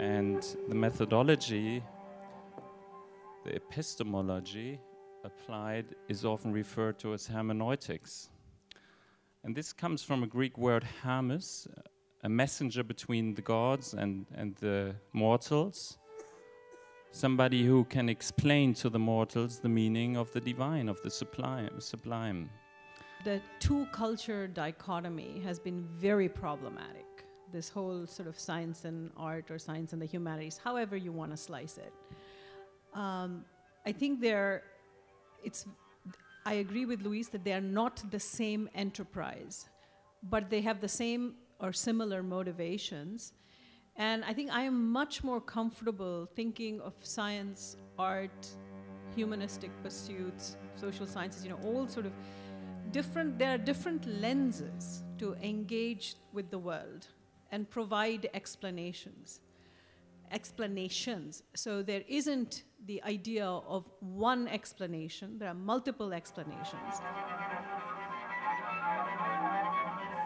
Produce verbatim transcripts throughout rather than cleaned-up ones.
And the methodology, the epistemology applied is often referred to as hermeneutics. And this comes from a Greek word hermes, a messenger between the gods and, and the mortals, somebody who can explain to the mortals the meaning of the divine, of the sublime. The two-culture dichotomy has been very problematic, this whole sort of science and art or science and the humanities, however you want to slice it. Um, I think they're, it's, I agree with Luis that they are not the same enterprise, but they have the same or similar motivations. And I think I am much more comfortable thinking of science, art, humanistic pursuits, social sciences, you know, all sort of different, there are different lenses to engage with the world and provide explanations. Explanations. So there isn't the idea of one explanation, there are multiple explanations.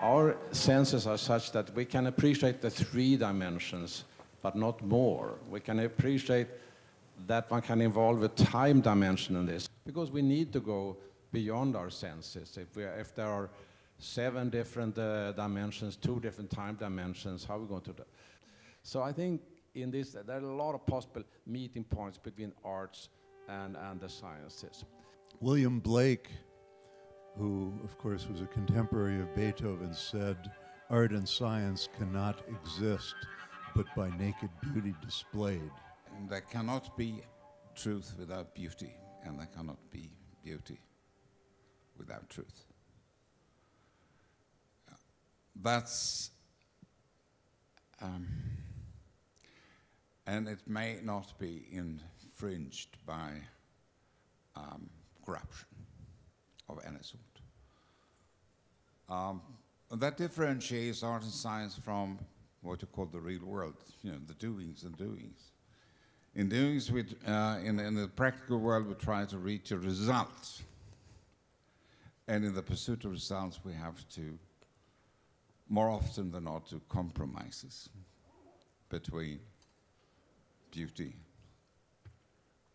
Our senses are such that we can appreciate the three dimensions, but not more. We can appreciate that one can involve a time dimension in this, because we need to go beyond our senses. If, we are, if there are seven different uh, dimensions, two different time dimensions, how are we going to do? So I think in this, uh, there are a lot of possible meeting points between arts and, and the sciences. William Blake, who, of course, was a contemporary of Beethoven, said, "Art and science cannot exist but by naked beauty displayed." And there cannot be truth without beauty, and there cannot be beauty without truth. That's, um, and it may not be infringed by um, corruption of any sort. Um, that differentiates art and science from what you call the real world, you know, the doings and doings. In doings, we, uh, in, in the practical world, we try to reach a result. And in the pursuit of results, we have to, more often than not, do compromises between beauty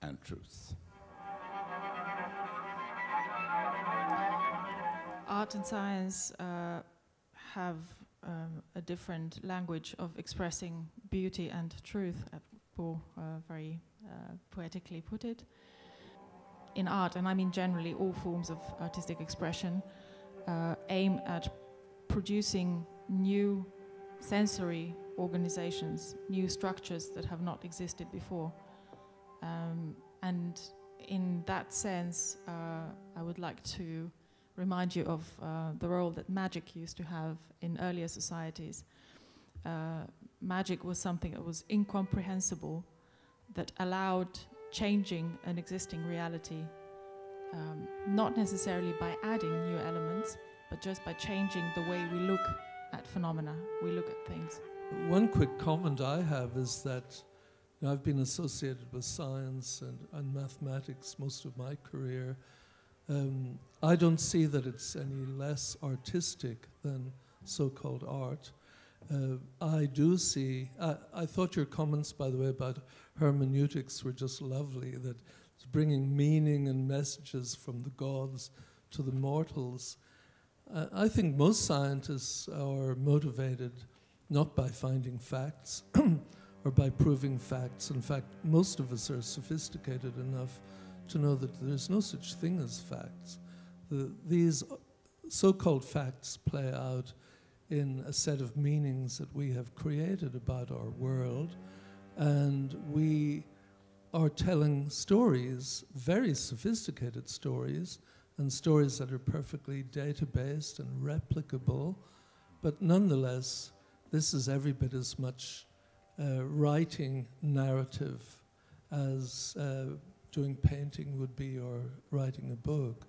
and truth. Art and science uh, have um, a different language of expressing beauty and truth, as Bo uh, very uh, poetically put it. In art, and I mean generally all forms of artistic expression, uh, aim at producing new sensory organizations, new structures that have not existed before. Um, and in that sense, uh, I would like to remind you of uh, the role that magic used to have in earlier societies. Uh, magic was something that was incomprehensible, that allowed changing an existing reality, um, not necessarily by adding new elements, but just by changing the way we look at phenomena, we look at things. One quick comment I have is that you know, I've been associated with science and, and mathematics most of my career. Um, I don't see that it's any less artistic than so-called art. Uh, I do see, I, I thought your comments, by the way, about hermeneutics were just lovely, that it's bringing meaning and messages from the gods to the mortals. Uh, I think most scientists are motivated not by finding facts or by proving facts. In fact, most of us are sophisticated enough to know that there's no such thing as facts. The, these so-called facts play out in a set of meanings that we have created about our world, and we are telling stories, very sophisticated stories, and stories that are perfectly data-based and replicable, but nonetheless, this is every bit as much uh, writing narrative as uh, doing painting would be or writing a book.